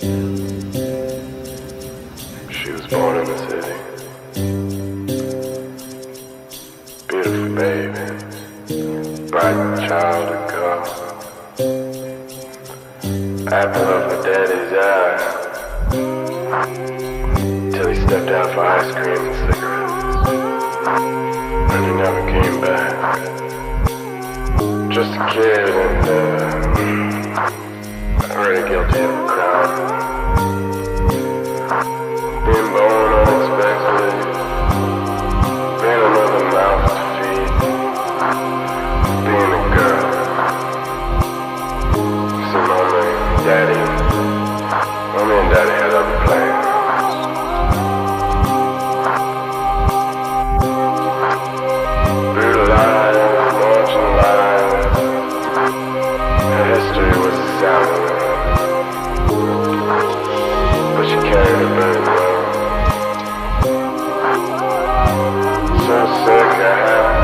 She was born in the city. Beautiful baby, bright child of God. Apple of her daddy's eye. Till he stepped out for ice cream and cigarettes, and he never came back. Just a kid and already guilty of a crime. Being born unexpectedly, being another mouth to feed, being a girl. So mommy and daddy had other plans. Brutalized, marginalized, her history was a sound, but she carried a burden. So sick,